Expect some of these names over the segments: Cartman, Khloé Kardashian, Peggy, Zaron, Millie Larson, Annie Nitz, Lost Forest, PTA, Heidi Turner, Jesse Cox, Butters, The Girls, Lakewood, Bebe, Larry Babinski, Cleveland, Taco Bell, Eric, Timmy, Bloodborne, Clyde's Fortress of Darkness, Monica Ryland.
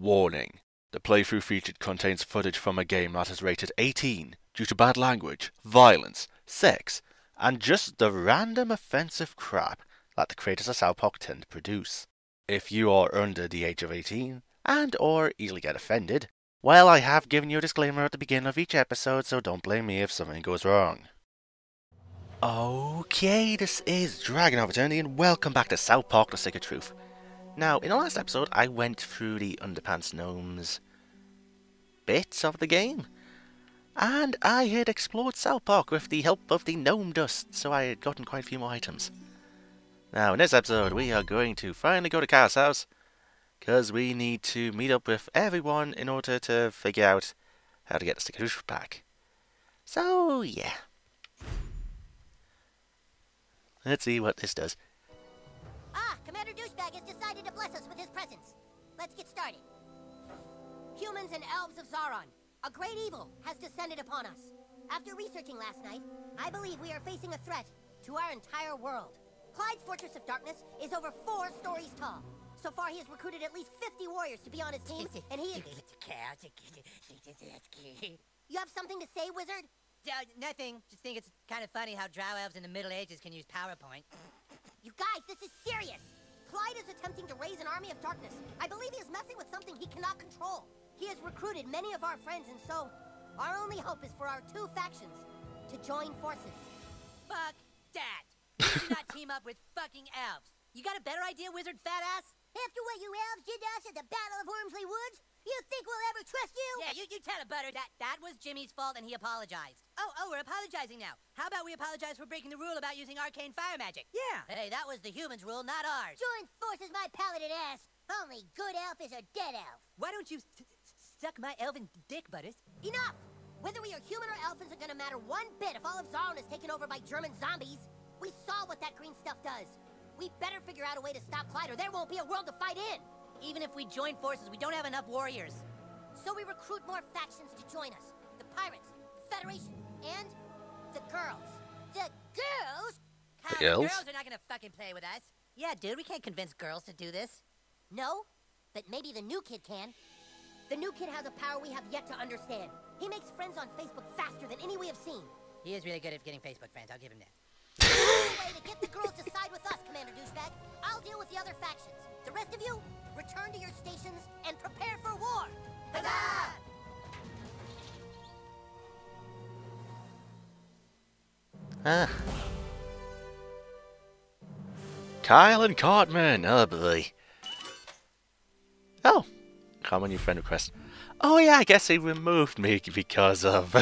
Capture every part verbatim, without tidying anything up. Warning. The playthrough featured contains footage from a game that is rated eighteen due to bad language, violence, sex, and just the random offensive crap that the creators of South Park tend to produce. If you are under the age of eighteen, and or easily get offended, well, I have given you a disclaimer at the beginning of each episode, so don't blame me if something goes wrong. Okay, this is Dragon of Eternity, and welcome back to South Park The Stick Of Truth. Now, in the last episode, I went through the Underpants Gnomes bits of the game, and I had explored South Park with the help of the gnome dust, so I had gotten quite a few more items. Now, in this episode, we are going to finally go to Kyle's house, because we need to meet up with everyone in order to figure out how to get the Stick of Truth back. So, yeah. Let's see what this does. Ah, Commander Douchebag has decided to bless us with his presence. Let's get started. Humans and elves of Zaron, a great evil has descended upon us. After researching last night, I believe we are facing a threat to our entire world. Clyde's Fortress of Darkness is over four stories tall. So far, he has recruited at least fifty warriors to be on his team, and he is... You have something to say, wizard? Uh, nothing. Just think it's kind of funny how drow elves in the Middle Ages can use PowerPoint. You guys, this is serious! Clyde is attempting to raise an army of darkness. I believe he is messing with something he cannot control. He has recruited many of our friends, and so our only hope is for our two factions to join forces. Fuck that! You do not team up with fucking elves. You got a better idea, wizard fat ass? After what you elves did to us at the Battle of Ormsley Woods? You think we'll ever trust you? Yeah, you, you tell a butter that that was Jimmy's fault and he apologized. Oh, oh, we're apologizing now. How about we apologize for breaking the rule about using arcane fire magic? Yeah. Hey, that was the humans' rule, not ours. Join forces, my paladin ass. Only good elf is a dead elf. Why don't you th suck my elven dick, butters? Enough! Whether we are human or elf isn't gonna matter one bit if all of Zorn is taken over by German zombies. We saw what that green stuff does. We better figure out a way to stop Clyde or there won't be a world to fight in. Even if we join forces, we don't have enough warriors. So we recruit more factions to join us. The pirates, the Federation, and the girls. The girls? The girls? Girls are not gonna fucking play with us. Yeah, dude, we can't convince girls to do this. No, but maybe the new kid can. The new kid has a power we have yet to understand. He makes friends on Facebook faster than any we have seen. He is really good at getting Facebook friends, I'll give him that. Way to get the girls to side with us, Commander Douchebag. I'll deal with the other factions. The rest of you, return to your stations and prepare for war. Huzzah! Ah. Kyle and Cartman. Oh boy. Oh, come on, your friend request. Oh yeah, I guess he removed me because of.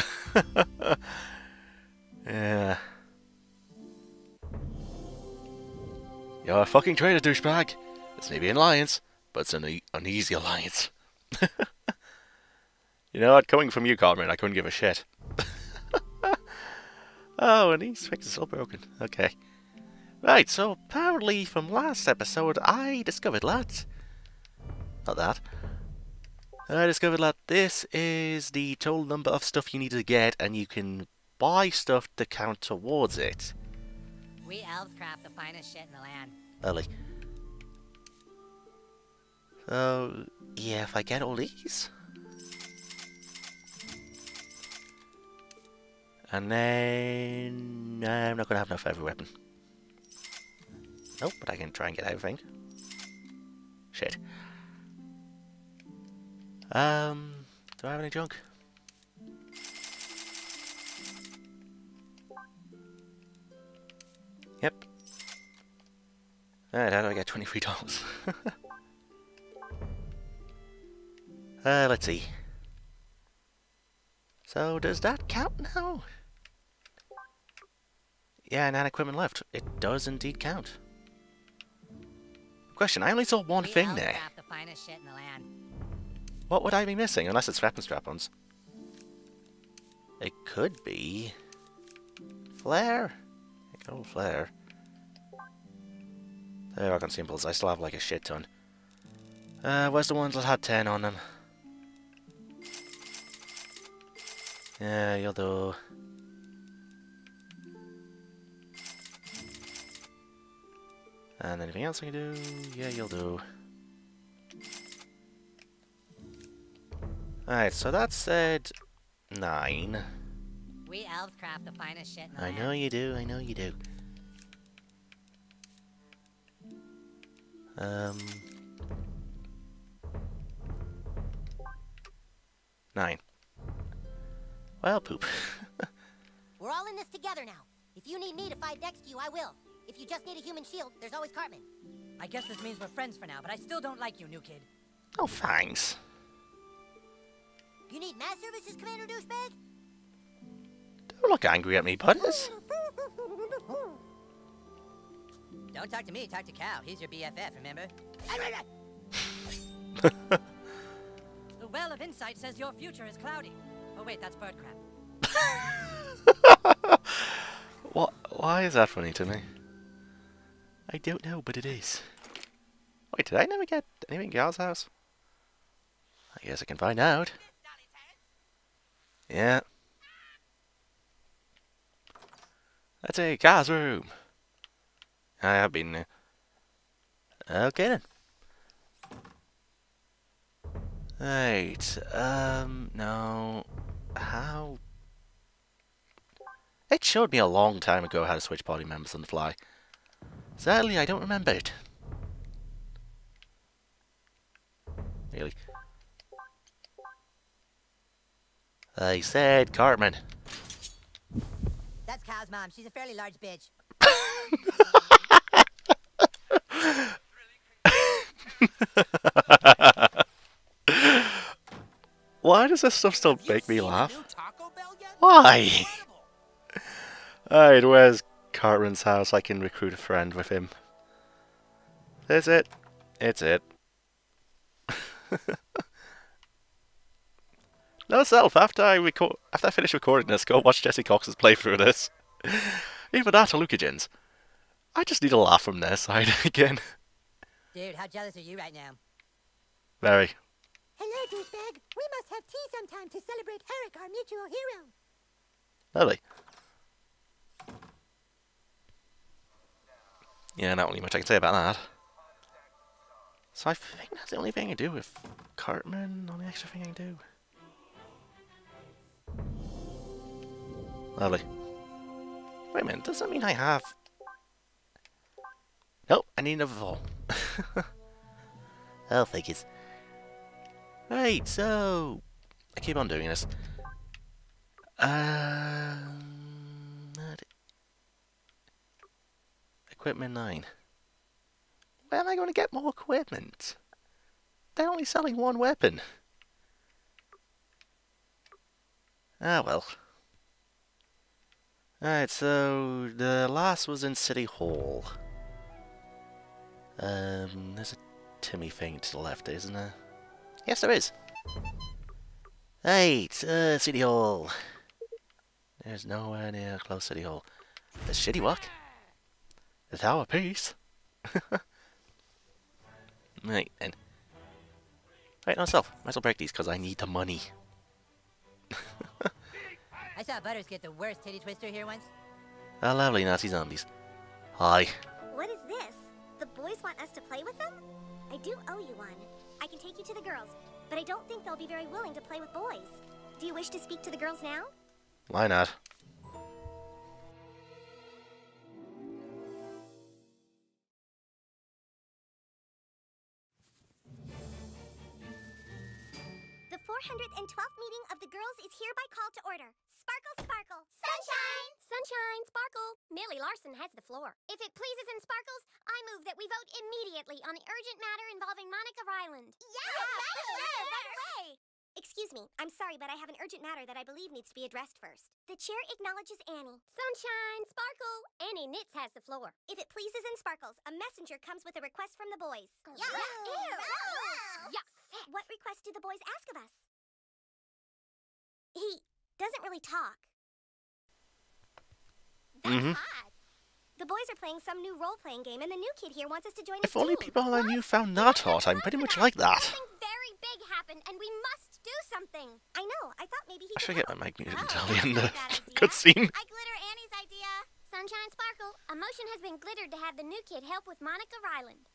Yeah. You're a fucking traitor, douchebag. This may be an alliance, but it's an e uneasy alliance. You know what? Coming from you, Cartman, I couldn't give a shit. Oh, and his fix is all broken. Okay. Right, so apparently from last episode, I discovered that... Not that. I discovered that this is the total number of stuff you need to get, and you can buy stuff to count towards it. We elves craft the finest shit in the land. Early. So, yeah, if I get all these. And then... No, I'm not going to have enough for every weapon. Nope, but I can try and get everything. Shit. Um, do I have any junk? Yep. Alright, how do I get twenty-three dollars? uh, let's see. So, does that count now? Yeah, and an equipment left. It does indeed count. Question, I only saw one we thing there. The finest shit in the land. What would I be missing? Unless it's weapon strap-ons. It could be... Flare? Oh, flare. There are consumables. I still have like a shit ton. Uh, where's the ones that had ten on them? Yeah, you'll do. And anything else I can do? Yeah, you'll do. Alright, so that said nine. We elves craft the finest shit in the I land. know you do, I know you do. Um Nine. Well, poop. We're all in this together now. If you need me to fight next to you, I will. If you just need a human shield, there's always Cartman. I guess this means we're friends for now, but I still don't like you, new kid. Oh, thanks. You need mass services, Commander Douchebag? Don't look angry at me, Butters. Don't talk to me, talk to Cal. He's your B F F, remember? The Well of Insight says your future is cloudy. Oh, wait, that's bird crap. What? Why is that funny to me? I don't know, but it is. Wait, did I never get anything in Gal's house? I guess I can find out. Yeah. That's a Gal's room. I have been there. Okay then. Right, um, now, how... It showed me a long time ago how to switch party members on the fly. Sadly, I don't remember it. Really? I said Cartman. That's Cal's mom. She's a fairly large bitch. Why does this stuff still make me laugh? Why? Alright, where's Cartman's house? I can recruit a friend with him. That's it. It's it. No self, after I record after I finish recording this, go watch Jesse Cox's playthrough of this. Even that or Lucagen's. I just need a laugh from their side again. Dude, how jealous are you right now? Very. Hello, Douchebag. We must have tea sometime to celebrate Eric, our mutual hero. Lovely. Yeah, not really much I can say about that. So I think that's the only thing I do with Cartman, only extra thing I can do. Lovely. Wait a minute, does that mean I have... Nope, I need another fall. I'll think it's... Right, so... I keep on doing this. Um... That... Equipment nine. Where am I going to get more equipment? They're only selling one weapon. Ah, well. Alright, so the last was in City Hall. Um, there's a Timmy thing to the left, isn't there? Yes, there is! Right, uh, City Hall. There's nowhere near close City Hall. The shitty walk. The Tower Peace. Right, and... Right, no self. Might as well break these, because I need the money. I saw Butters get the worst titty twister here once. Ah, lovely Nazi zombies. Hi. What is this? The boys want us to play with them? I do owe you one. I can take you to the girls, but I don't think they'll be very willing to play with boys. Do you wish to speak to the girls now? Why not? four hundred twelfth meeting of the girls is hereby called to order. Sparkle, sparkle. Sunshine! Sunshine, sparkle. Millie Larson has the floor. If it pleases and sparkles, I move that we vote immediately on the urgent matter involving Monica Ryland. Yes! Yeah, right away! Right, right away! Excuse me, I'm sorry, but I have an urgent matter that I believe needs to be addressed first. The chair acknowledges Annie. Sunshine, sparkle. Annie Nitz has the floor. If it pleases and sparkles, a messenger comes with a request from the boys. Yeah. Yeah. Ew. Ew. Ew. Yeah. What request do the boys ask of us? He doesn't really talk. That's mm-hmm. odd. The boys are playing some new role-playing game, and the new kid here wants us to join his team. If only people I knew found that hot, I'm pretty much like that. Something very big happened, and we must do something. I know. I thought maybe he I should get my mic muted until the end of the cutscene. I glitter Annie's idea. Sunshine Sparkle, a motion has been glittered to have the new kid help with Monica Ryland.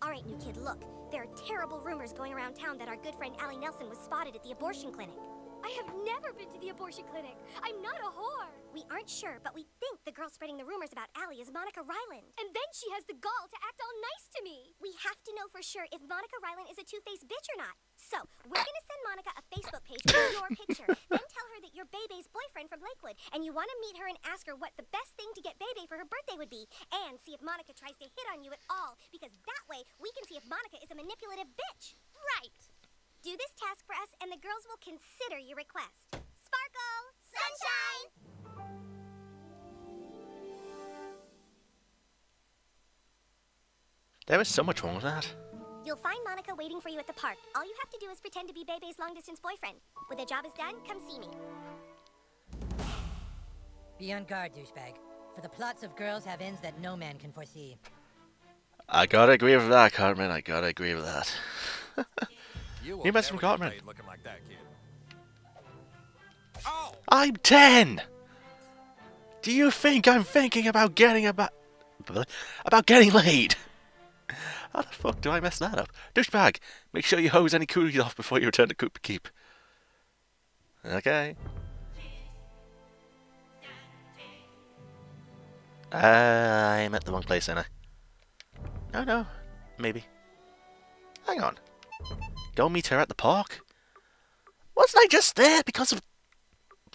All right, new kid, look. There are terrible rumors going around town that our good friend Allie Nelson was spotted at the abortion clinic. I have never been to the abortion clinic. I'm not a whore. We aren't sure, but we think the girl spreading the rumors about Allie is Monica Ryland. And then she has the gall to act all nice to me. We have to know for sure if Monica Ryland is a two-faced bitch or not. So, we're gonna send Monica a Facebook page with your picture. Then tell her that you're Bebe's boyfriend from Lakewood, and you want to meet her and ask her what the best thing to get Bebe for her birthday would be. And see if Monica tries to hit on you at all, because that way we can see if Monica is a manipulative bitch. Right. Do this task for us, and the girls will consider your request. Sparkle! Sunshine! There was so much wrong with that. You'll find Monica waiting for you at the park. All you have to do is pretend to be Bebe's long-distance boyfriend. When the job is done, come see me. Be on guard, douchebag. For the plots of girls have ends that no man can foresee. I gotta agree with that, Cartman. I gotta agree with that. You, you messed from Cartman. Like that, oh. I'm ten. Do you think I'm thinking about getting about about getting laid? How the fuck do I mess that up? Douchebag, make sure you hose any cooties off before you return to Cooper Keep. Okay. Uh, I'm at the wrong place, ain't I? No, no, maybe. Hang on. Go meet her at the park? Wasn't I just there because of...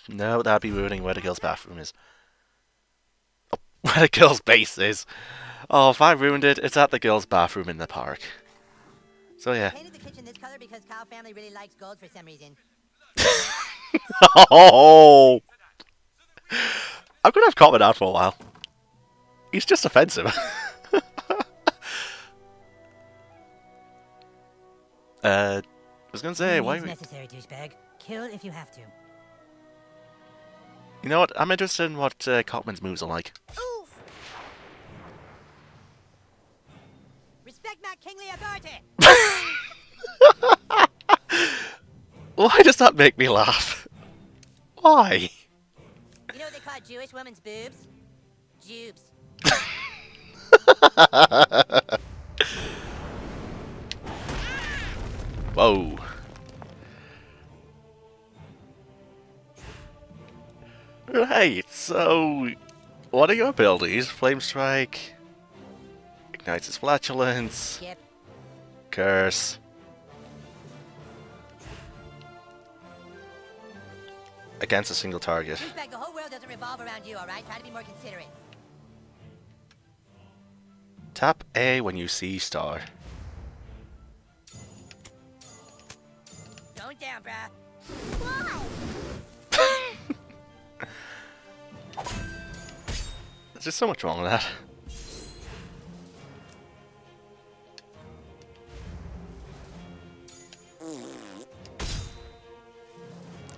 No, that'd be ruining where the girl's bathroom is. Oh, where the girl's base is. Oh, if I ruined it, it's at the girl's bathroom in the park. So yeah. I painted the kitchen this color because Kyle family really likes gold for some reason. Oh! I'm gonna have Cartman out for a while. He's just offensive. Uh, I was gonna say, why we... necessary, douchebag. Kill if you have to. You know what? I'm interested in what uh, Cartman's moves are like. Oof. Respect my kingly authority. Why does that make me laugh? Why? You know what they call Jewish women's boobs? Jubes. Whoa. Right, so what are your abilities? Flame Strike, Ignites his Flatulence, yep. Curse. Against a single target. Respect, the whole world doesn't revolve around you, alright? Try to be more considerate. Tap A when you see star. Down, bruh. There's just so much wrong with that.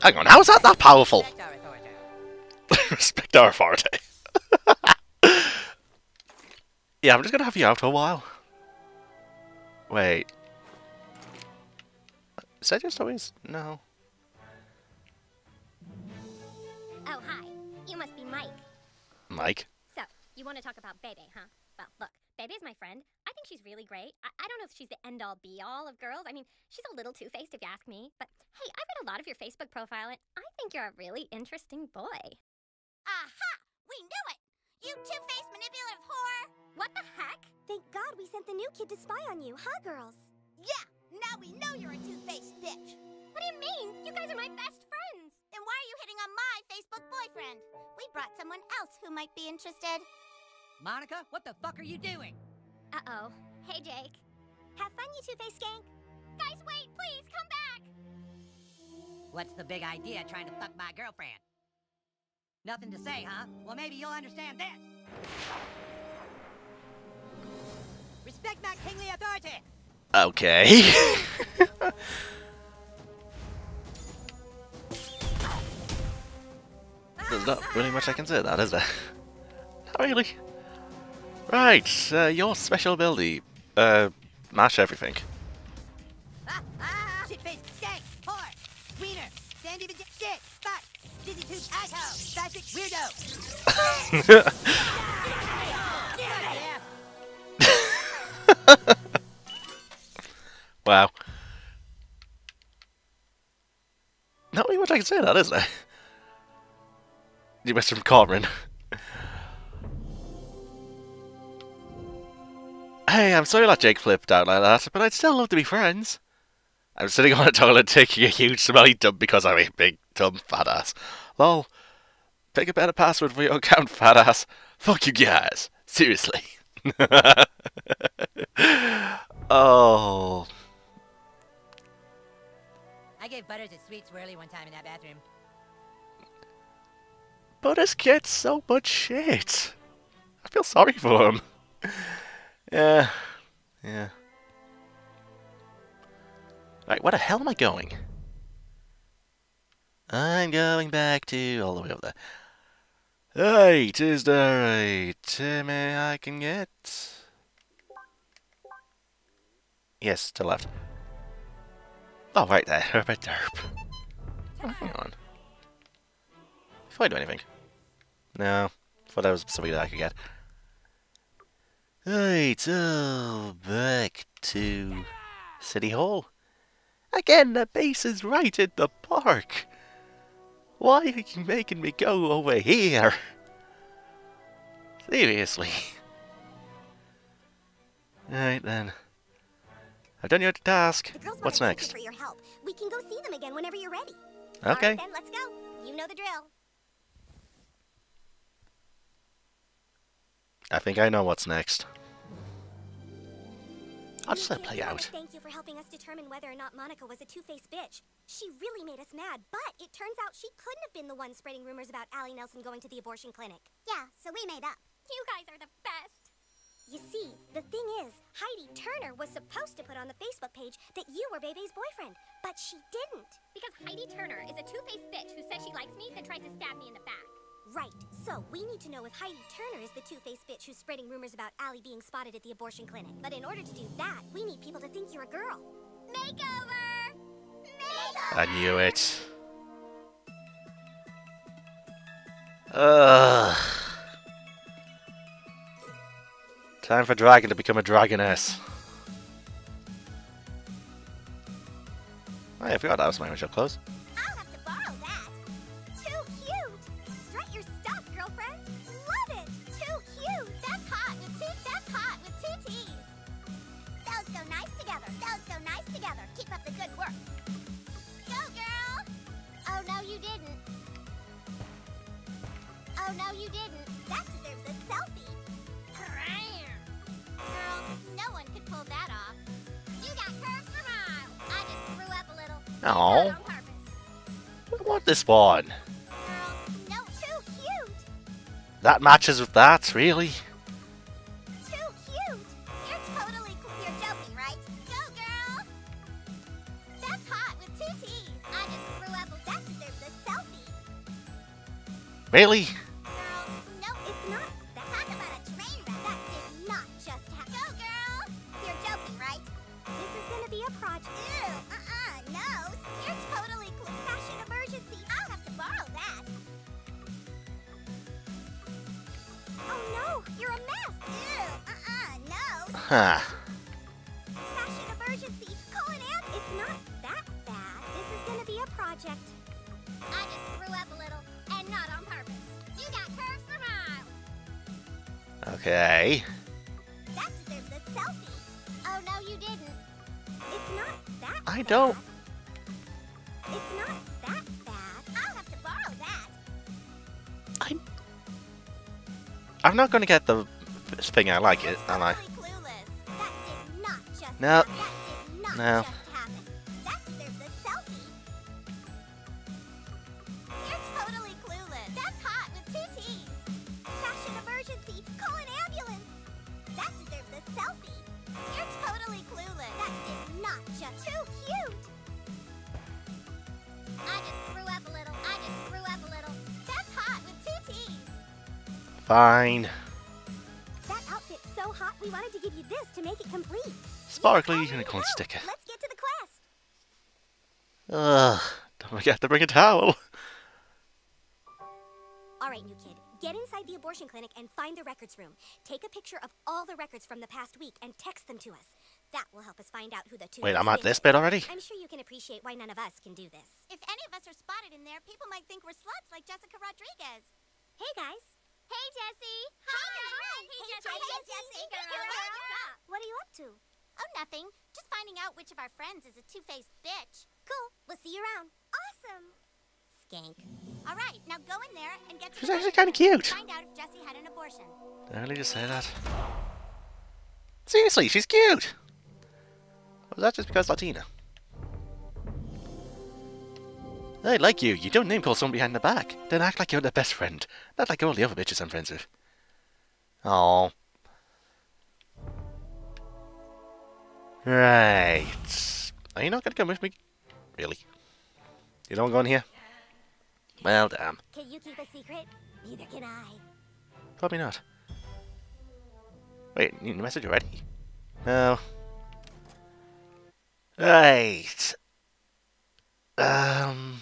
Hang on, how is that that powerful? Respect our authority. Yeah, I'm just gonna have you out for a while. Wait. Is that just always no? Oh hi, you must be Mike. Mike. So you want to talk about Bebe, huh? Well, look, Bebe's my friend. I think she's really great. I, I don't know if she's the end-all, be-all of girls. I mean, she's a little two-faced if you ask me. But hey, I read a lot of your Facebook profile, and I think you're a really interesting boy. Aha! We knew it. You two-faced manipulative whore! What the heck? Thank God we sent the new kid to spy on you, huh, girls? Yeah. Now we know you're a two-faced bitch. What do you mean? You guys are my best friends. Then why are you hitting on my Facebook boyfriend? We brought someone else who might be interested. Monica, what the fuck are you doing? Uh-oh. Hey, Jake. Have fun, you two-faced skank. Guys, wait, please, come back. What's the big idea trying to fuck my girlfriend? Nothing to say, huh? Well, maybe you'll understand this. Respect my kingly authority. Okay. There's not really much I can say to that, is there? Not really. Right, uh, your special ability. Uh, mash everything. pretty much I can say that, isn't it? You missed from Corrin. Hey, I'm sorry that Jake flipped out like that, but I'd still love to be friends. I'm sitting on a toilet taking a huge smelly dump because I'm a big, dumb, fat ass. Lol. Pick a better password for your account, fat ass. Fuck you guys. Seriously. Oh. I gave Butters a sweet swirly one time in that bathroom. Butters gets so much shit. I feel sorry for him. Yeah. Yeah. Right, where the hell am I going? I'm going back to... all the way up there. Right, is there a Timmy I can get? Yes, to the left. Oh, right there. Herba derp. Oh, hang on. Before I do anything. No. Thought that was something that I could get. Right, so back to City Hall. Again, the base is right in the park. Why are you making me go over here? Seriously. Alright then. I've done your task. What's next? For your help. We can go see them again whenever you're ready. Okay. All right, then, let's go. You know the drill. I think I know what's next. I'll just let it play out. Thank you for helping us determine whether or not Monica was a two-faced bitch. She really made us mad, but it turns out she couldn't have been the one spreading rumors about Allie Nelson going to the abortion clinic. Yeah, so we made up. You guys are the best. You see, the thing is, Heidi Turner was supposed to put on the Facebook page that you were Bebe's boyfriend, but she didn't. Because Heidi Turner is a two-faced bitch who says she likes me, then tries to stab me in the back. Right, so we need to know if Heidi Turner is the two-faced bitch who's spreading rumors about Allie being spotted at the abortion clinic. But in order to do that, we need people to think you're a girl. Makeover! Makeover! I knew it. Ugh. Time for Dragon to become a dragoness. Oh, yeah, I forgot that was my initial clothes. Aww. I want this one. No, too cute. That matches with that, really? Too cute. You're totally cool. You're joking, right? Go, girl. That's hot with two T's. I just grew up with that deserves a selfie. Really? Huh. Fashion emergency. Call an amp. It's not that bad. This is gonna be a project. I just grew up a little, and not on purpose. You got curves for miles. Okay. That deserves a selfie. Oh no, you didn't. It's not that bad. I don't. It's not that bad. I'll have to borrow that. I'm. I'm not gonna get the thing I like it, am I? No. No. That deserves a selfie. You're totally clueless. That's hot with two T's. Fashion emergency. Call an ambulance. That deserves a selfie. You're totally clueless. That is not just too cute. I just grew up a little. I just grew up a little. That's hot with two T's. Fine. That outfit's so hot, we wanted to give you this to make it complete. Sparkly unicorn sticker. Let's get to the quest. Ugh, don't forget to bring a towel. Alright, new kid. Get inside the abortion clinic and find the records room. Take a picture of all the records from the past week and text them to us. That will help us find out who the two. Wait, I'm at this bit already? I'm sure you can appreciate why none of us can do this. If any of us are spotted in there, people might think we're sluts like Jessica Rodriguez. Hey, guys. Hey, Jessie. Hi. Hi. Hey, Jessie. Hey, Jessie. What are you up to? Oh, nothing. Just finding out which of our friends is a two-faced bitch. Cool. We'll see you around. Awesome. Skank. All right, now go in there and get to. She's actually kind of cute. Find out if Jessie had an abortion. Did I really just say that? Seriously, she's cute. Was that just because Latina? They like you. You don't name call someone behind the back. Then act like you're their best friend. Not like all the other bitches I'm friends with. Aww. Right. Are you not going to come with me? Really? You don't want to go in here? Well, damn. Can you keep a secret? Neither can I. Probably not. Wait, you need a message already? No. Right. Um.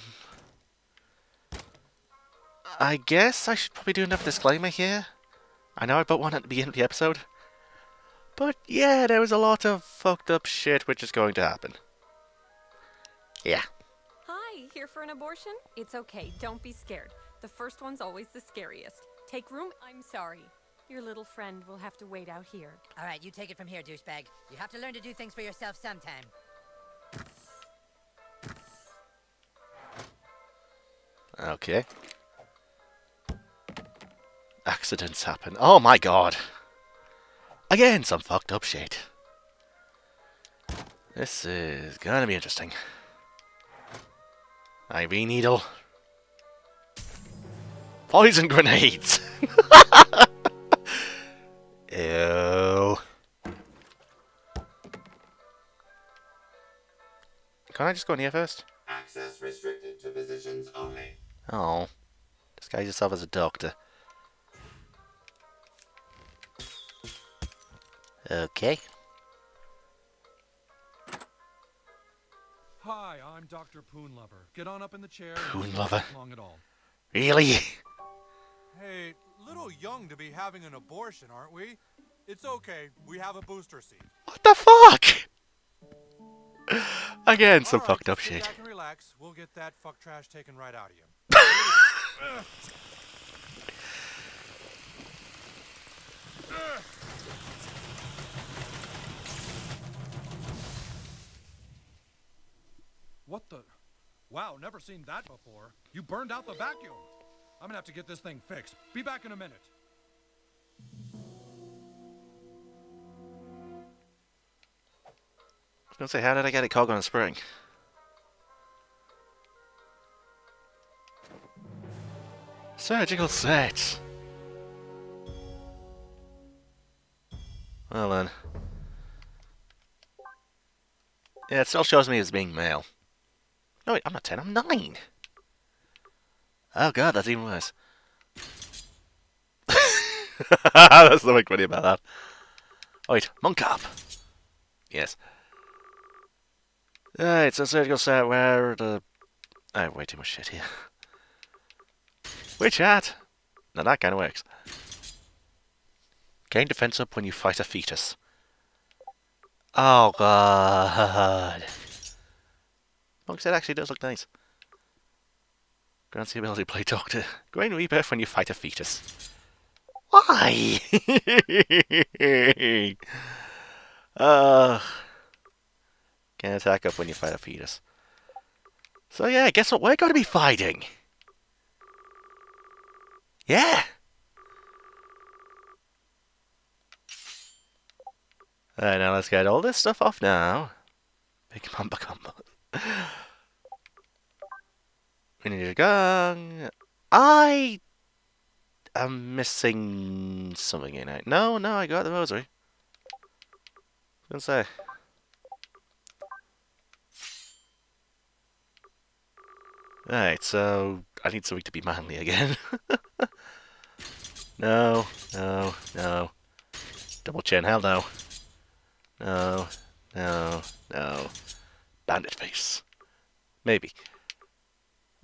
I guess I should probably do another disclaimer here. I know I put one at the beginning of the episode. But yeah, there was a lot of fucked up shit which is going to happen. Yeah. Hi, here for an abortion? It's okay, don't be scared. The first one's always the scariest. Take room, I'm sorry. Your little friend will have to wait out here. Alright, you take it from here, douchebag. You have to learn to do things for yourself sometime. Okay. Accidents happen. Oh my god. Again, some fucked up shit. This is gonna be interesting. I V needle. Poison grenades! Ew. Can I just go in here first? Access restricted to physicians only. Oh. Disguise yourself as a doctor. Okay. Hi, I'm Doctor Poon Lover. Get on up in the chair. Poon Lover. Long at all. Really? Hey, little young to be having an abortion, aren't we? It's okay. We have a booster seat. What the fuck? Again, some all fucked right, up shit. Back and relax. We'll get that fuck trash taken right out of you. What the? Wow, never seen that before. You burned out the vacuum. I'm gonna have to get this thing fixed. Be back in a minute. I was gonna say, how did I get a cog on a spring? Surgical set. Well then. Yeah, it still shows me as being male. No, wait, I'm not ten, I'm nine! Oh god, that's even worse. That's nothing funny about that. Oh wait, monk up! Yes. Uh, it's a surgical set where the... I have way too much shit here. Witch hat! Now that kinda works. Gain defense up when you fight a fetus. Oh god... Monk set actually does look nice. Grants the ability to play doctor. Grant rebirth when you fight a fetus. Why? uh, Can't attack up when you fight a fetus. So yeah, guess what we're going to be fighting? Yeah! Alright, now let's get all this stuff off now. Big Mamba Combo. We need a gong. I am missing something in it. No, no, I got the rosary. Don't say. Right, so I need something to be manly again. No, no, no. Double chin, hell no. No, no, no. Bandit face. Maybe.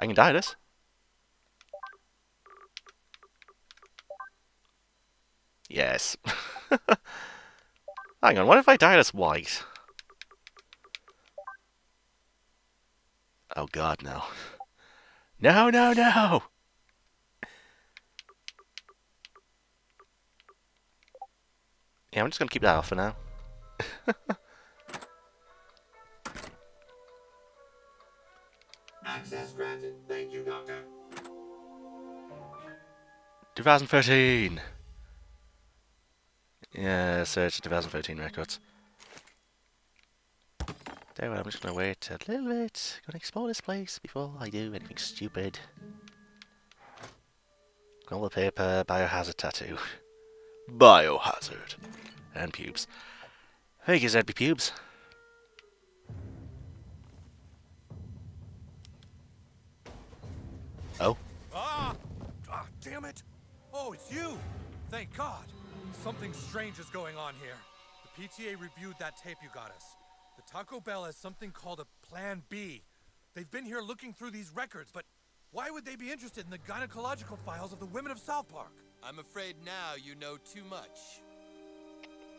I can die this. Yes. Hang on, what if I dye this white? Oh god, no. No, no, no! Yeah, I'm just gonna keep that off for now. Access granted. Thank you, Doctor. twenty thirteen! Yeah, search twenty thirteen records. There, I'm just gonna wait a little bit. Gonna explore this place before I do anything stupid. All the paper, biohazard tattoo. Biohazard. And pubes. Thank you, Z B pubes. Oh. Ah! Ah, damn it! Oh, it's you! Thank God! Something strange is going on here. The P T A reviewed that tape you got us. The Taco Bell has something called a Plan B. They've been here looking through these records, but why would they be interested in the gynecological files of the women of South Park? I'm afraid now you know too much.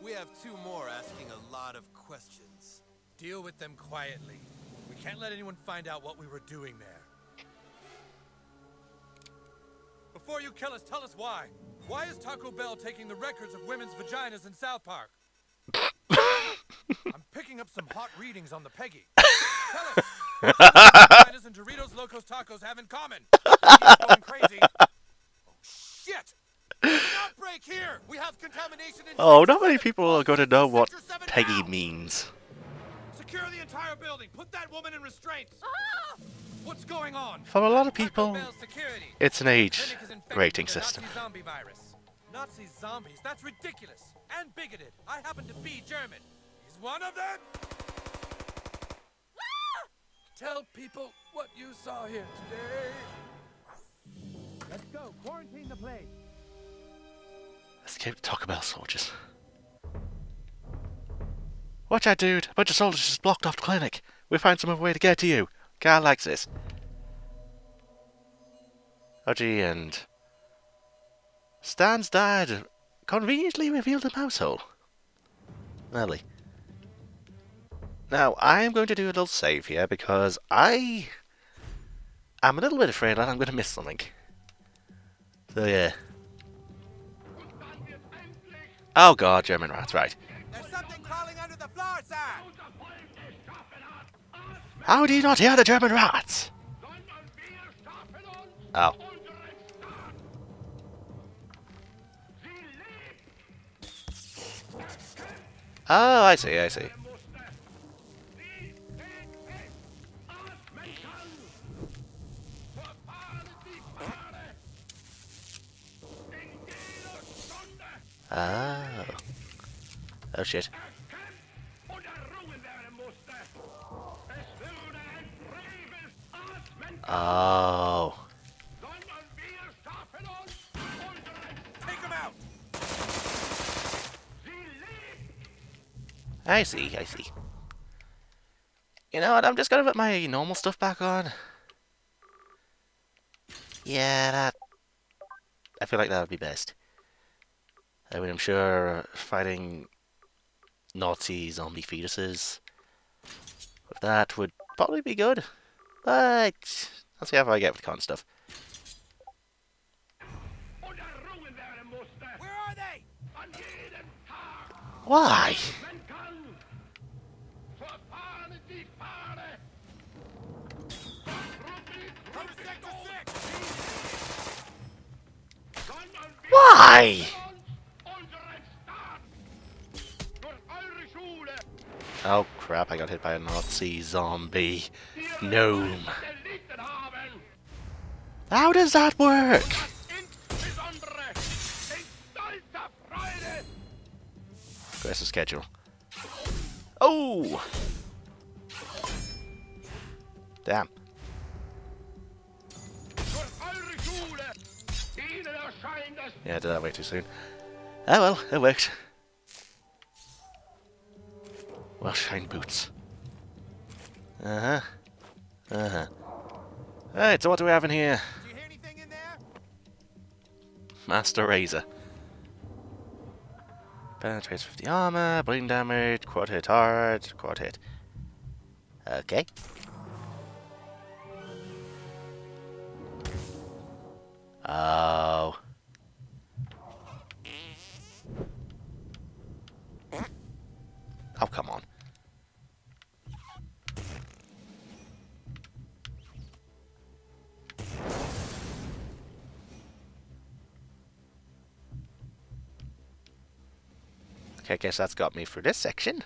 We have two more asking a lot of questions. Deal with them quietly. We can't let anyone find out what we were doing there. Before you kill us, tell us why. Why is Taco Bell taking the records of women's vaginas in South Park? I'm picking up some hot readings on the Peggy. Tell us what vaginas and Doritos Locos Tacos have in common. Keep going crazy. Oh, shit! Outbreak here. We have contamination in oh, not many people are going to know what Peggy now. means. Secure the entire building. Put that woman in restraints. Ah! What's going on? For a lot of people, it's an age rating system. Nazi zombie virus. Nazi zombies. That's ridiculous and bigoted. I happen to be German. He's one of them. Ah! Tell people what you saw here today. Let's go. Quarantine the place. Escape the Taco Bell soldiers. Watch out, dude! A bunch of soldiers just blocked off the clinic. We'll find some other way to get to you. Carl likes this. Audrey and Stan's dad conveniently revealed a mouse hole. Early. Now, I am going to do a little save here because I am a little bit afraid that I'm going to miss something. So yeah. Oh god, German rats, right. There's something crawling under the floor, sir! How do you not hear the German rats? Oh. Oh, I see, I see. Oh. Oh shit. Oh. Take him out. I see, I see. You know what, I'm just gonna put my normal stuff back on. Yeah, that... I feel like that would be best. I mean, I'm sure fighting Nazi zombie fetuses with that would probably be good, but I'll see how far I get with con stuff. Where are they? Why? Why? Oh crap, I got hit by a Nazi zombie gnome. How does that work? Where's the schedule? Oh! Damn. Yeah, I did that way too soon. Oh well, it worked. Well, shine boots. Uh-huh. Uh-huh. Alright, so what do we have in here? Do you hear anything in there? Master Razor. Penetrates fifty armor, bleeding damage, quad hit hard, quad hit. Okay. Oh. Oh, come on. Okay, I guess that's got me for this section.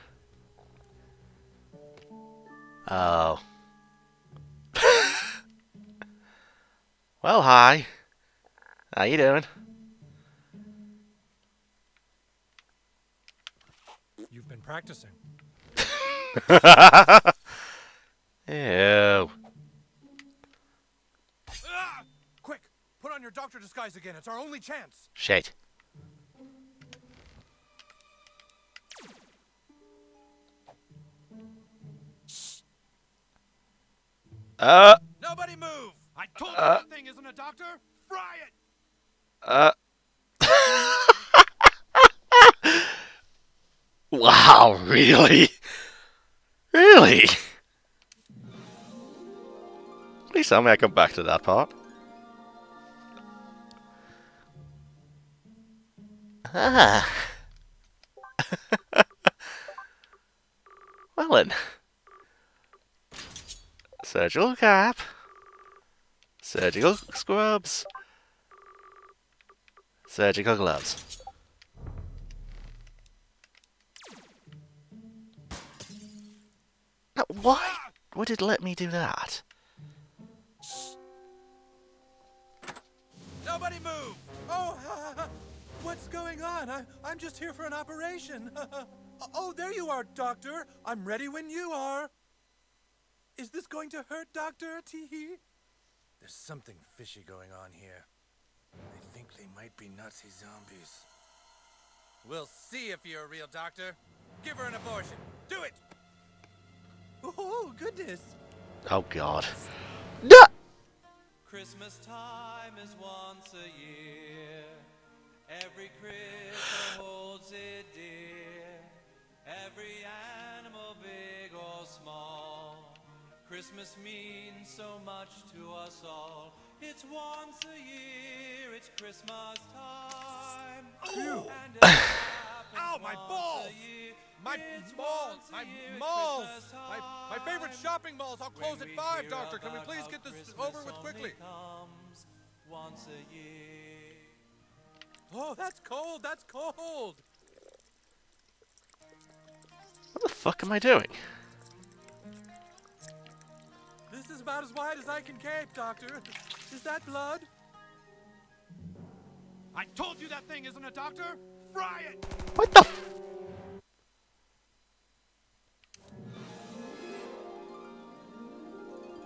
Oh. Well, hi. How you doing? You've been practicing. Ew. Ah! Quick, put on your doctor disguise again. It's our only chance. Shit. Uh. Nobody move! I told you uh, that thing isn't a doctor. Fry it. Uh. Wow! Really? Really? Please tell me I come back to that part. Ah. Well then. Surgical cap. Surgical scrubs. Surgical gloves. Now, why would it let me do that? Nobody move! Oh, what's going on? I'm, I'm just here for an operation. Oh, there you are, Doctor. I'm ready when you are. Is this going to hurt, Doctor? Teehee? There's something fishy going on here. I think they might be Nazi zombies. We'll see if you're a real doctor. Give her an abortion. Do it! Oh, goodness. Oh, God. No! Christmas time is once a year. Every creature holds it dear. Every animal, big or small. Christmas means so much to us all. It's once a year, it's Christmas time. Ooh. And it ow, my balls! My balls! My malls! My, my favorite shopping malls! I'll close at five, Doctor. Can we please get this Christmas over with quickly? Once a year. Oh, that's cold! That's cold! What the fuck am I doing? This is about as wide as I can gape, Doctor. Is that blood? I told you that thing isn't a doctor! Fry it! What the f-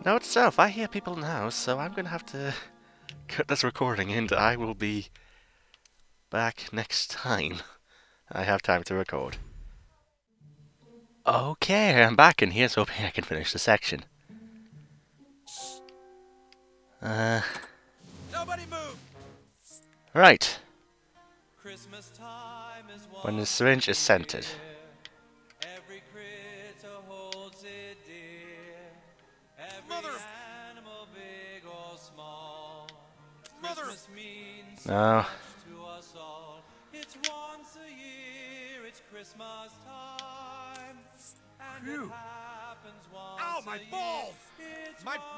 Note self, I hear people now, so I'm gonna have to cut this recording and I will be back next time I have time to record. Okay, I'm back and here's hoping I can finish the section. Uh. Nobody move. Right. Christmas time is when the syringe is scented. Every critter holds it dear. Every Mother. Animal, big or small. Mother. Christmas means so much to us all. It's once a year, it's Christmas time. And it happens once ow, my balls! My balls!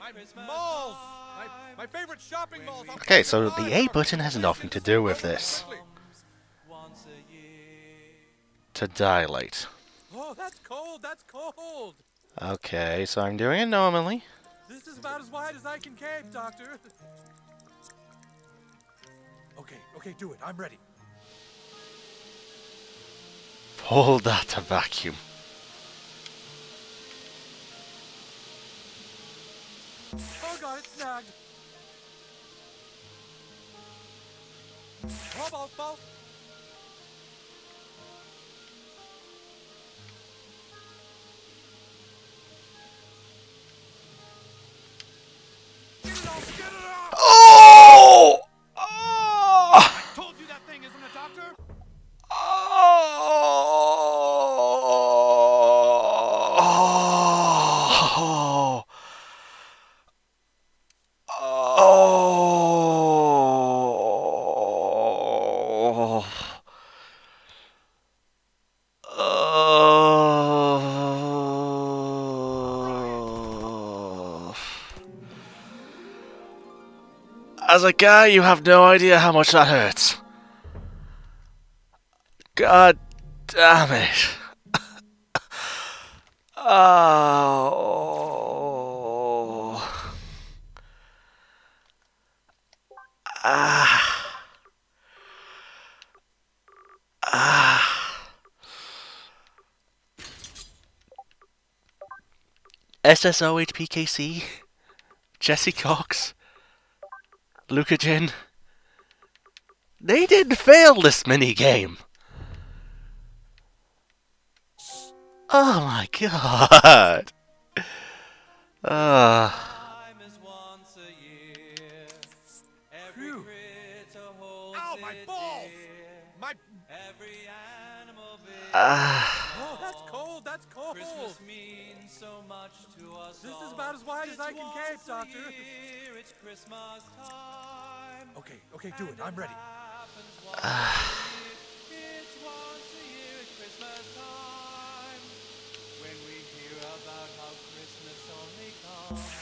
My balls! My, my favorite shopping malls! Okay, so the A button has nothing to do with this. To dilate. Oh, that's cold! That's cold! Okay, so I'm doing it normally. This is about as wide as I can cave, Doctor. Okay, okay, do it. I'm ready. Hold that to vacuum. Oh God, it's snagged. Oh, balls, balls. Get it off, get it off. Oh! Oh! I told you that thing isn't a doctor. Oh! Oh! Oh! As a guy, you have no idea how much that hurts. God damn it. Oh. Ah. Ah. S S O H P K C. Jesse Cox. Luca Jin. They didn't fail this minigame. Oh my god. Uh. Ow, my balls! My... Uh. Oh, that's cold, that's cold. Christmas means so much to us. This is about as wide as I can cape, Doctor. It's Christmas time. Okay, okay, do it. I'm ready. Uh.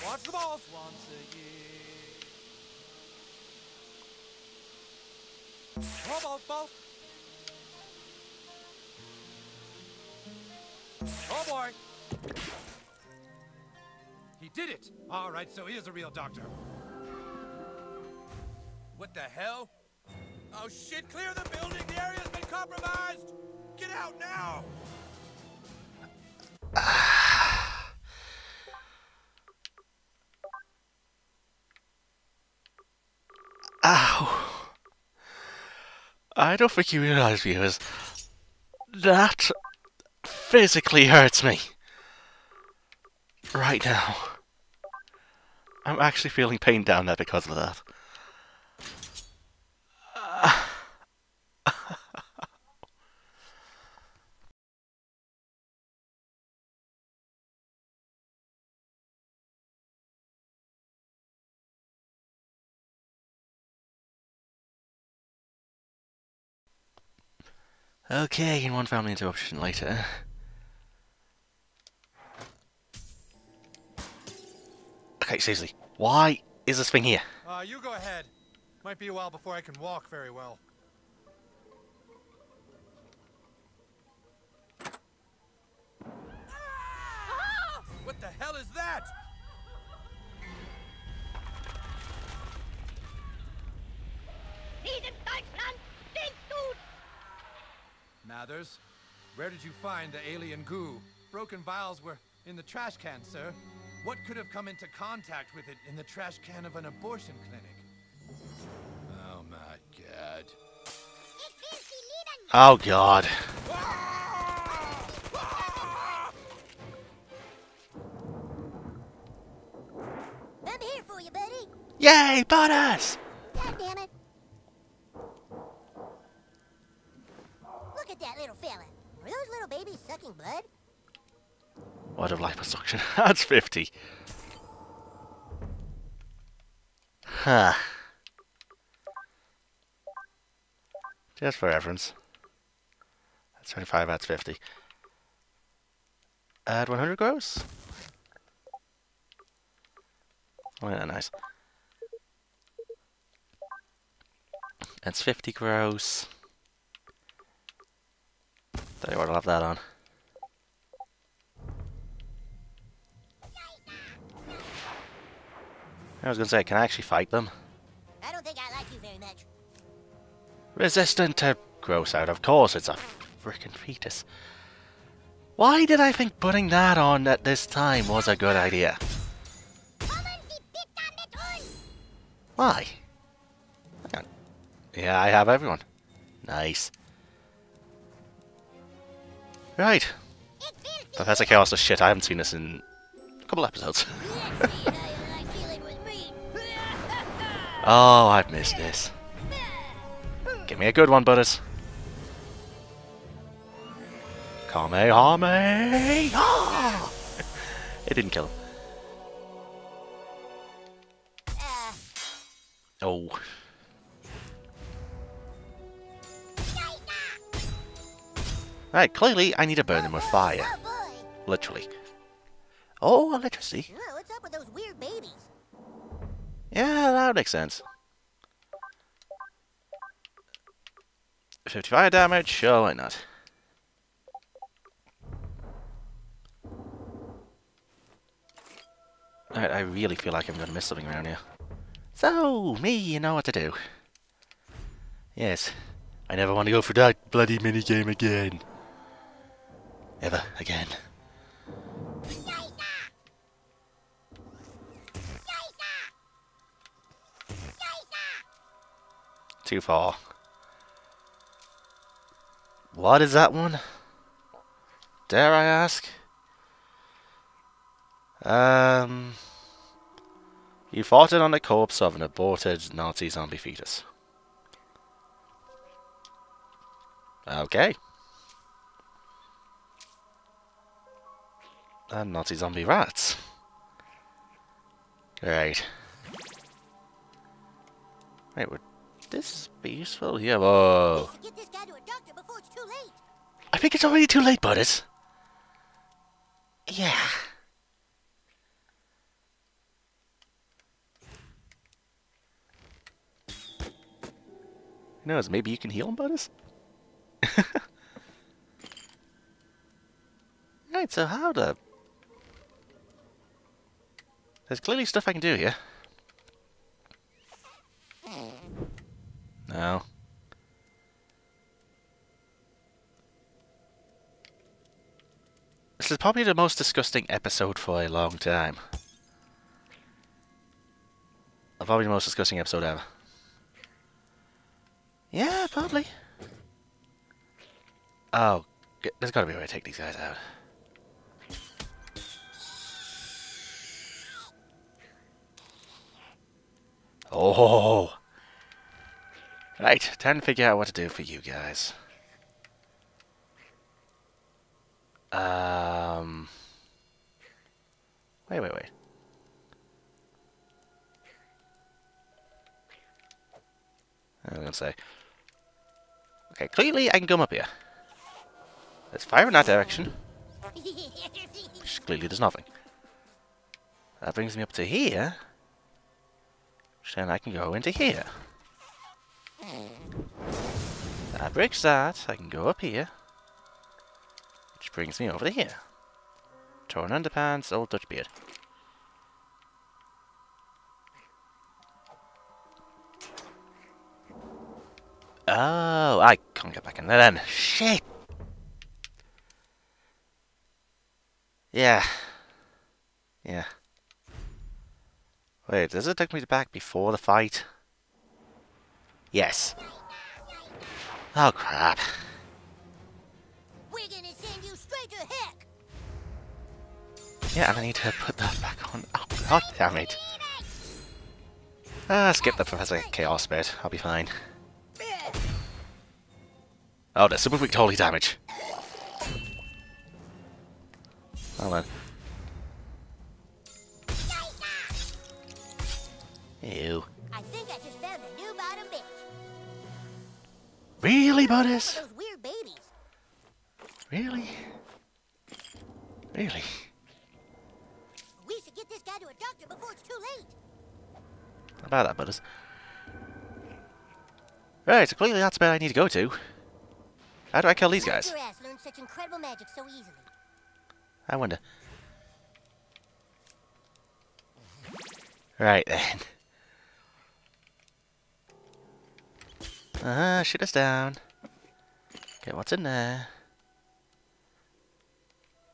Watch the balls once a year. Oh, balls, balls. Oh, boy. He did it. All right, so he is a real doctor. What the hell? Oh, shit. Clear the building. The area's been compromised. Get out now. Ow. I don't think you realize, viewers, that physically hurts me. Right now. I'm actually feeling pain down there because of that. Uh. Okay, in one family interruption later. Okay, seriously, why is this thing here? Uh, you go ahead. Might be a while before I can walk very well. Ah! What the hell is that? Mathers, where did you find the alien goo? Broken vials were in the trash can, sir. What could have come into contact with it in the trash can of an abortion clinic? Oh my god. Oh god. I'm here for you, buddy. Yay, bonus! God damn it. That little fella. Are those little babies sucking blood? Word of liposuction. That's fifty. Huh. Just for reference. That's twenty-five, that's fifty. Add one hundred gross? Oh, yeah, nice. That's fifty gross. Tell you what, I'll have that on. I was gonna say, can I actually fight them? I don't think I like you very much. Resistant to gross out, of course, it's a frickin' fetus. Why did I think putting that on at this time was a good idea? Why? Hang on. Yeah, I have everyone. Nice. Right. Professor Chaos is shit. I haven't seen this in a couple episodes. Oh, I've missed this. Give me a good one, Butters. Kamehame! Ah! It didn't kill him. Oh. Right, clearly I need to burn them with fire. Oh, literally. Oh, electricity. Whoa, what's up with those weird babies? Yeah, that makes sense. fifty-five damage? Sure, why not? Alright, I really feel like I'm gonna miss something around here. So, me, you know what to do. Yes. I never want to go through that bloody minigame again. Ever again. Too far. What is that one? Dare I ask? Um... You fought it on the corpse of an aborted Nazi zombie fetus. Okay. And Nazi zombie rats. Great. Wait, would this be useful here? Whoa. Get this guy to a doctor before it's too late. I think it's already too late, buddies. Yeah. Who knows, maybe you can heal him, buddies? Right, so how the... There's clearly stuff I can do here. No. This is probably the most disgusting episode for a long time. Probably the most disgusting episode ever. Yeah, probably. Oh, there's gotta be a way to take these guys out. Oh! Right, time to figure out what to do for you guys. Um... Wait, wait, wait. I was gonna say... Okay, clearly I can come up here. Let's fire in that direction. Which clearly does nothing. That brings me up to here. Which then I can go into here. That breaks that. I can go up here. Which brings me over to here. Torn underpants, old Dutch beard. Oh, I can't get back in there then. Shit! Yeah. Yeah. Wait, does it take me back before the fight? Yes. Oh, crap. We're gonna send you straight to heck. Yeah, and I need to put that back on. Oh, god damn it. Ah, skip the Professor Chaos bit. I'll be fine. Oh, they're super weak to holy damage. Oh, man. Ew. I think I just found the new bottom bitch. Really, buddies? Those weird babies. Really? Really? We should get this guy to a doctor before it's too late. How about that, buddies? Right, so clearly that's where I need to go to. How do I kill these guys? Your ass learned such incredible magic so easily. I wonder. Right then. Uh-huh, shoot us down. Get what's in there.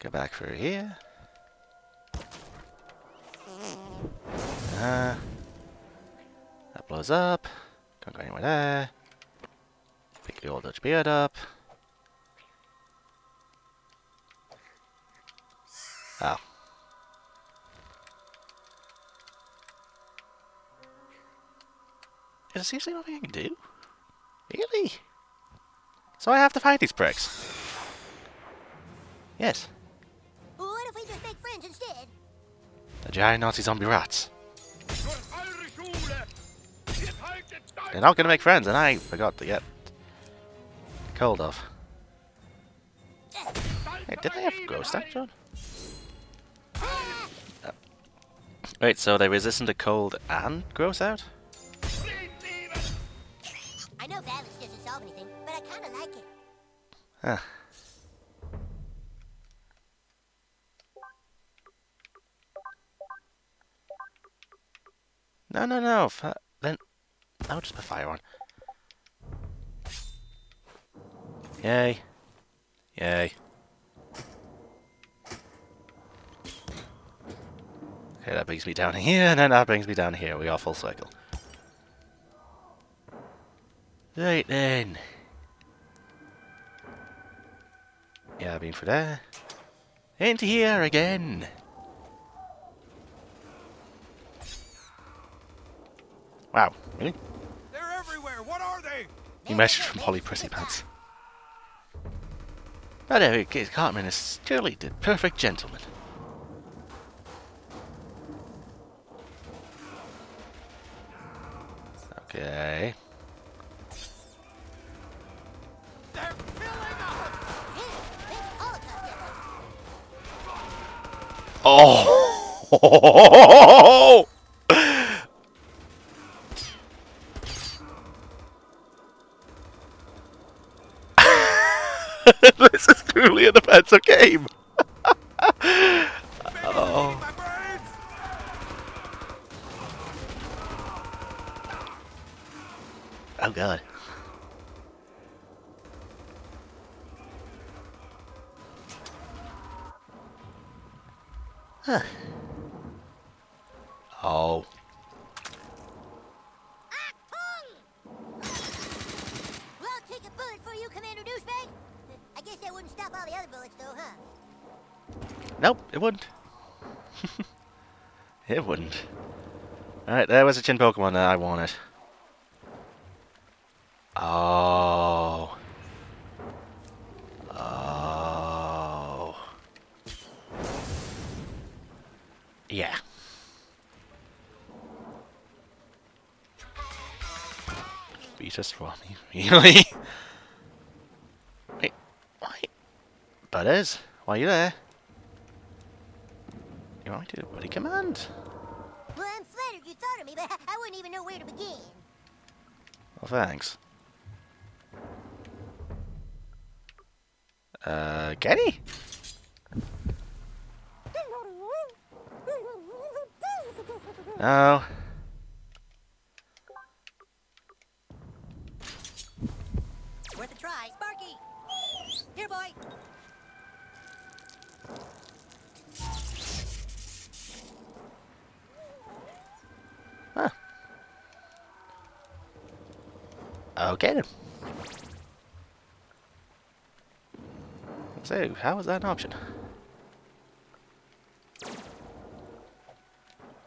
Go back through here. Uh-huh. That blows up. Don't go anywhere there. Pick the old Dutch beard up. Oh. Is there seriously nothing I can do? Really? So I have to fight these pricks? Yes. What if we just make friends instead? The giant Nazi zombie rats. They're not gonna make friends, and I forgot to get cold off. Hey, did they have ghost action? Wait, so they're resistant to cold and gross out? I know Valix doesn't solve anything, but I kinda Huh. No, no, no. F then I'll just put fire on. Yay. Yay. Okay, that brings me down here, and then that brings me down here. We are full circle. Right then. Yeah, I've been through there. Into here again. Wow, really? They're everywhere. What are they? You message from Polly Prissypants. Oh, there we go. Cartman is surely the perfect gentleman. Okay. They're filling up. Oh. This is truly an offensive game. Oh. Oh god. Huh. Oh. Nope, it wouldn't. It wouldn't. Alright, there was a chin Pokemon that I wanted. Oh. Oh. Yeah. Beat us from me, really? Wait, why? Butters, why are you there? You want me to do a bloody command? Well, I'm flattered you thought of me, but I wouldn't even know where to begin. Well, thanks. Uh, Kenny? No. Worth a try, Sparky. Here, boy. Huh. Okay then. So, how is that an option?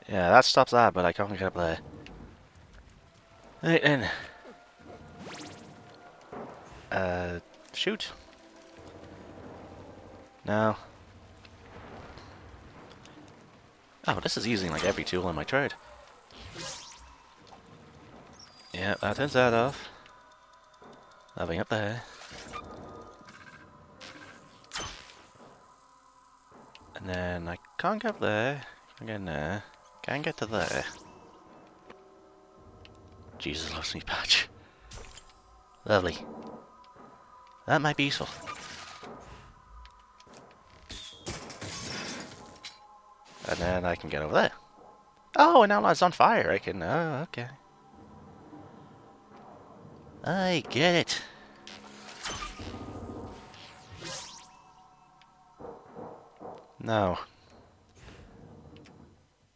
Yeah, that stops that, but I can't get up there. Right then. Uh, shoot. No. Oh, this is using like every tool in my trade. Yeah, that turns that off. Nothing up there. And then I can't get up there. Can't get in there. Can't get to there. Jesus loves me patch. Lovely. That might be useful. And then I can get over there. Oh, and now it's on fire. I can... Oh, okay. I get it. No.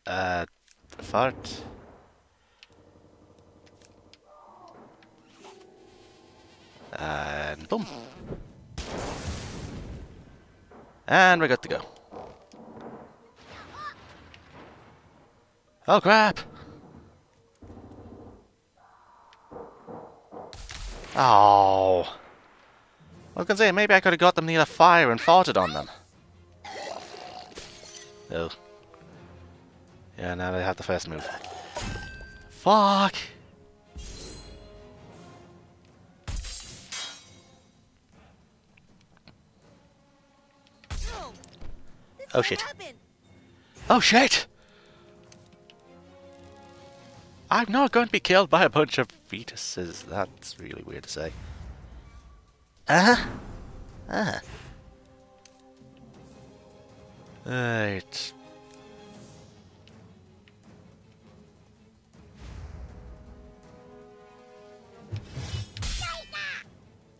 Uh, fart. And boom. And we're good to go. Oh crap! Oh. I was gonna say, maybe I could have got them near the fire and farted on them. Oh. Yeah, now they have the first move. Fuck! No, oh shit. Happened. Oh shit! I'm not going to be killed by a bunch of fetuses. That's really weird to say. Uh-huh. Ah. Alright.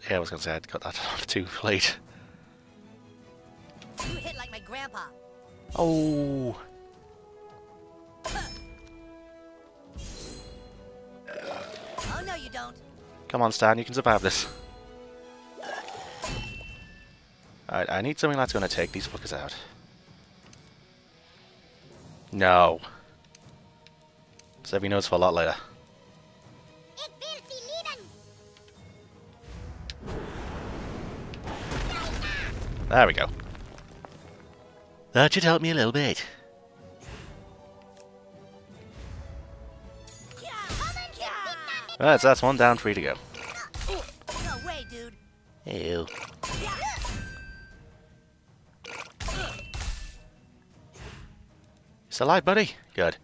Yeah, I was gonna say I'd got that off too late. You hit like my grandpa. Oh. Oh no, you don't. Come on, Stan, you can survive this. Alright, I need something that's gonna take these fuckers out. No. Save me notes for a lot later. There we go. That should help me a little bit. Alright, so that's one down, three to go. No way, dude. Ew. It's alive, buddy. Good.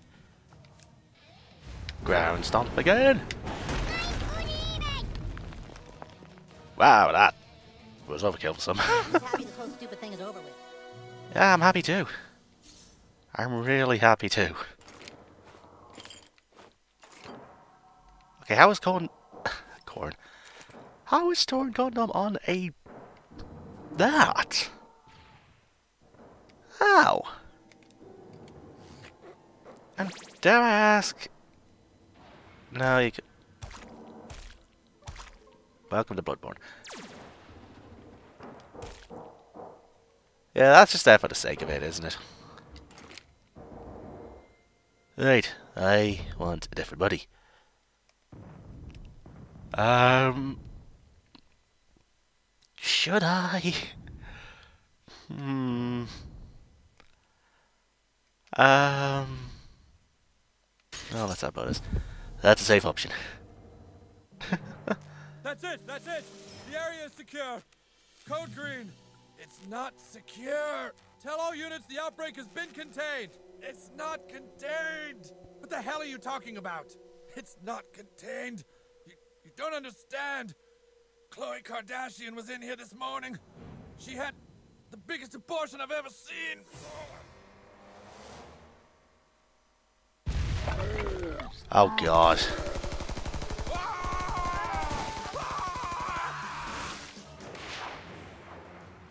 Ground stomp again. Wow, that was overkill for some. Yeah, I'm happy too. I'm really happy too. Okay, how is corn... corn... How is storing condom on a... that? How? And dare I ask... No, you could... Welcome to Bloodborne. Yeah, that's just there for the sake of it, isn't it? Right, I want a different buddy. Um... Should I? Hmm... Um... Oh, that's our bonus. That's a safe option. That's it! That's it! The area is secure! Code green! It's not secure! Tell all units the outbreak has been contained! It's not contained! What the hell are you talking about? It's not contained! You, you don't understand! Khloé Kardashian was in here this morning! She had the biggest abortion I've ever seen! Oh god.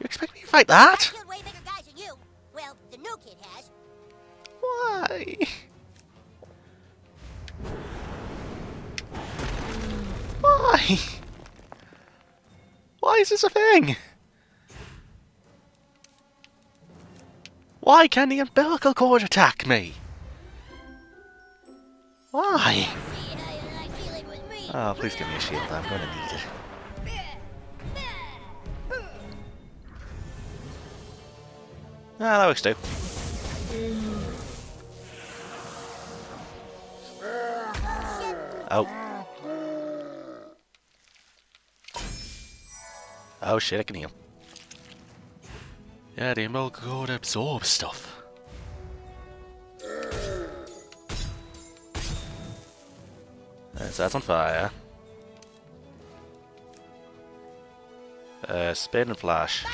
You expect me to fight that? I've killed way bigger guys than you. Well, the new kid has. Why? Why? Why is this a thing? Why can the umbilical cord attack me? Why? Oh, please give me a shield. I'm gonna need it. Ah, that works too. Oh. Oh shit, I can heal. Yeah, the umbilical cord absorbs stuff. So that's on fire. Uh, spin and flash.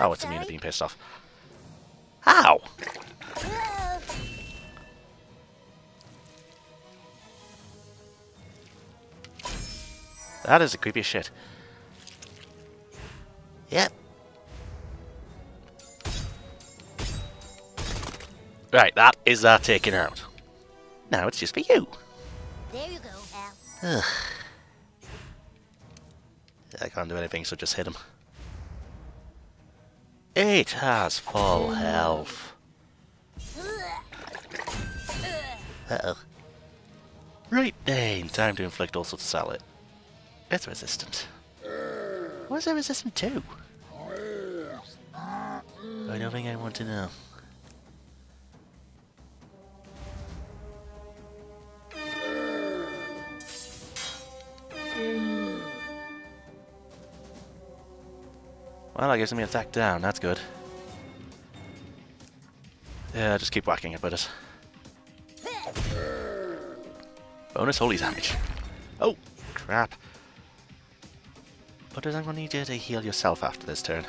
Oh, it's immune to being pissed off. Ow! That is the creepiest shit. Yep. Right, that is that taken out. Now it's just for you. There you go, Al. Ugh. I can't do anything, so just hit him. It has full health. Uh-oh. Right then, time to inflict all sorts of salad. It's resistant. What is it resistant to? I don't think I want to know. Well, that gives me an attack down, that's good. Yeah, just keep whacking it, but it's... Bonus holy damage. Oh, crap. But I'm gonna need you to heal yourself after this turn.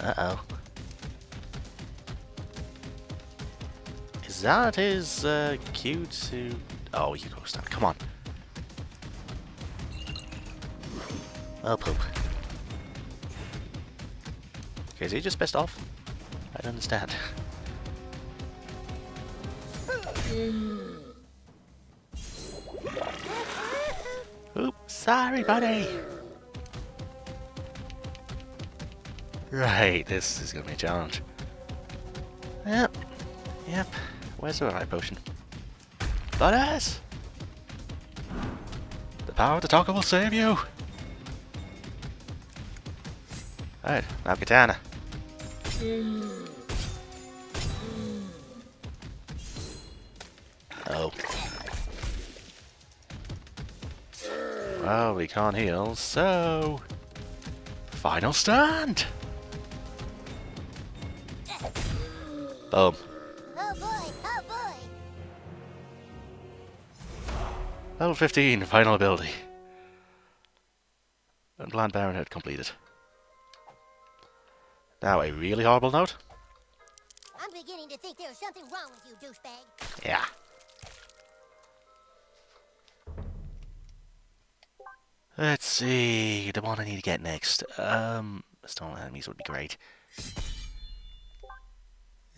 Uh-oh. Is that his uh, cue to... Oh, you go stand. Come on. Oh, poop. Okay, is he just pissed off? I don't understand. Oops, sorry, buddy! Right, this is gonna be a challenge. Yep, yep. Where's the right potion? Badass! The power of the taco will save you! Alright, now katana. Oh. Well, we can't heal, so... Final stand! Boom. Oh boy, oh boy. Level fifteen, final ability. And Land Baronhood completed. Now a really horrible note. I'm beginning to think there's something wrong with you, douchebag. Yeah. Let's see, the one I need to get next. Um, stolen enemies would be great.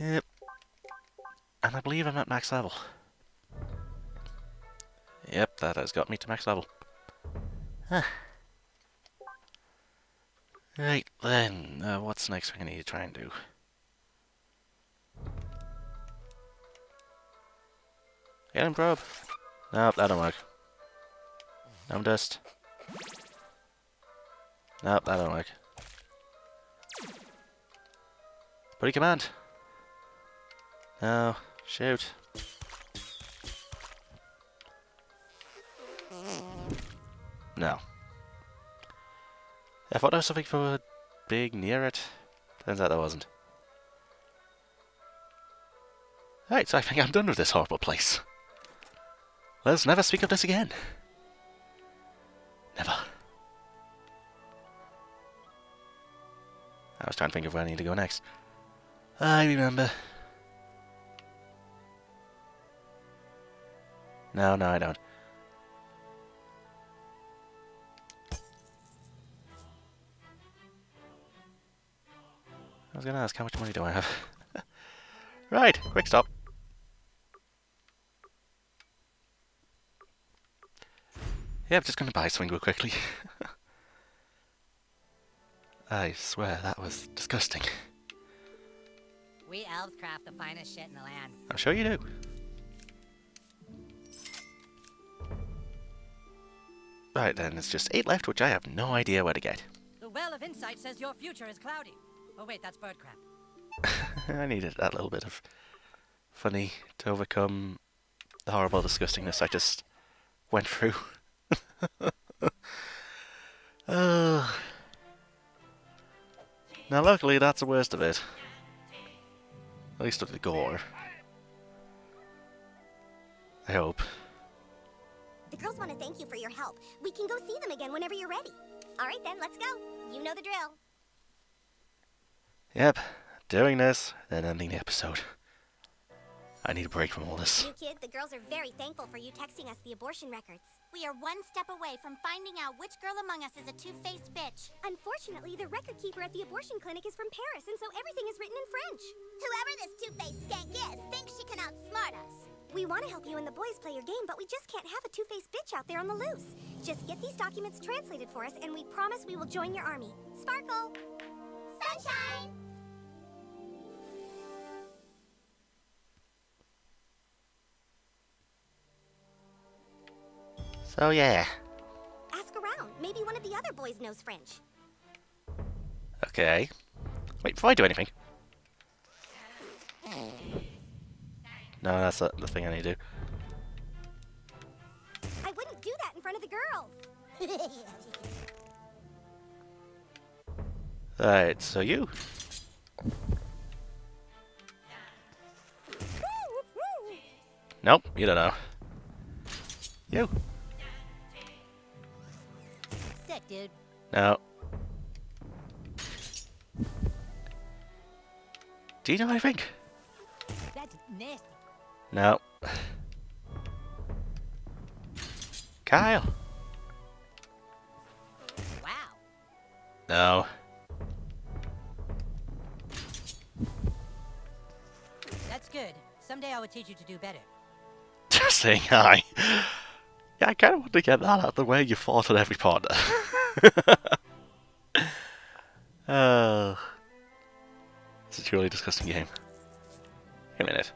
Yep. And I believe I'm at max level. Yep, that has got me to max level. Huh. Right then, uh, what's the next thing I need to try and do? Get him, probe. Nope, that don't work. Gnome dust. Nope, that don't work. Pretty command. No, shoot. No. I thought there was something for big near it. Turns out there wasn't. Right, so I think I'm done with this horrible place. Let's never speak of this again. Never. I was trying to think of where I need to go next. I remember. No, no, I don't. I was gonna ask, how much money do I have? Right, quick stop. Yeah, I'm just gonna buy something real quickly. I swear, that was disgusting. We elves craft the finest shit in the land. I'm sure you do. Right then, there's just eight left, which I have no idea where to get. The Well of Insight says your future is cloudy. Oh wait, that's bird crap. I needed that little bit of funny to overcome the horrible disgustingness I just went through. uh, now luckily that's the worst of it. At least of the gore. I hope. The girls want to thank you for your help. We can go see them again whenever you're ready. Alright then, let's go. You know the drill. Yep. Doing this, then ending the episode. I need a break from all this. You kid, the girls are very thankful for you texting us the abortion records. We are one step away from finding out which girl among us is a two-faced bitch. Unfortunately, the record keeper at the abortion clinic is from Paris, and so everything is written in French. Whoever this two-faced skank is thinks she can outsmart us. We want to help you and the boys play your game, but we just can't have a two-faced bitch out there on the loose. Just get these documents translated for us, and we promise we will join your army. Sparkle! Sunshine! So, yeah. Ask around. Maybe one of the other boys knows French. Okay. Wait, before I do anything. No, that's not the thing I need to do. I wouldn't do that in front of the girls. Alright, so you. Nope, you don't know. You. Sick, dude. No. Do you know anything? That's nasty. No. Kyle. Wow. No. That's good. Someday I will teach you to do better. Just saying hi. Yeah, I kind of want to get that out of the way. You fought on every partner. Oh. It's a truly disgusting game. Wait a minute.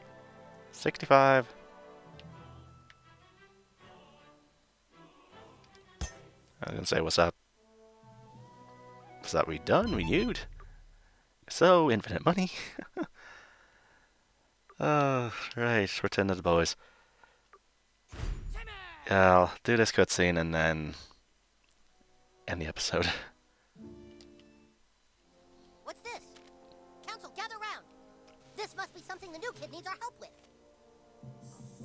sixty-five. I was gonna say, what's that? Was that redone? Renewed? So, infinite money. Oh, right. Return to the boys. Yeah, I'll do this cutscene and then end the episode. What's this? Council, gather round. This must be something the new kid needs our help with.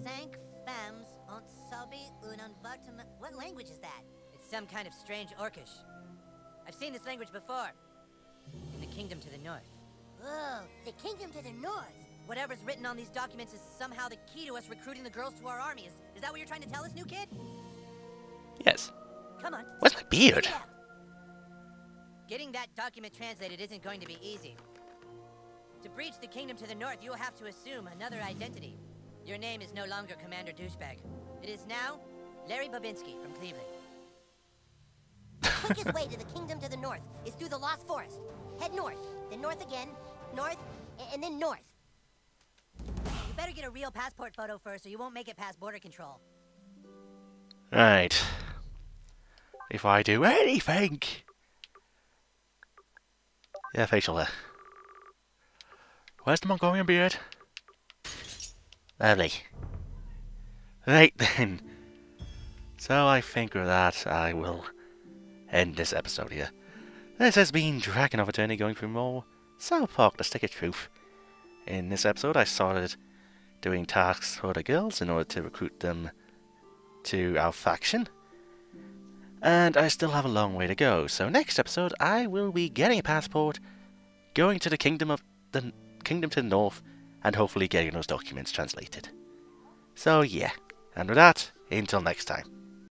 Cinq femmes ont sauvé un embarquement. What language is that? It's some kind of strange Orcish. I've seen this language before. In the kingdom to the north. Oh, the kingdom to the north. Whatever's written on these documents is somehow the key to us recruiting the girls to our army. Is, is that what you're trying to tell us, new kid? Yes. Come on. Where's my beard? Yeah. Getting that document translated isn't going to be easy. To breach the kingdom to the north, you'll have to assume another identity. Your name is no longer Commander Douchebag. It is now Larry Babinski from Cleveland. The quickest way to the kingdom to the north is through the Lost Forest. Head north, then north again, north, and then north. Better get a real passport photo first, or you won't make it past border control. Right. If I do anything. Yeah, facial hair. Where's the Mongolian beard? Lovely. Right then. So I think with that, I will end this episode here. This has been Dragon of Eternity going through more South Park The Stick Of Truth. In this episode, I started doing tasks for the girls in order to recruit them to our faction. And I still have a long way to go, so next episode I will be getting a passport, going to the kingdom of the kingdom to the north, and hopefully getting those documents translated. So yeah, and with that, until next time.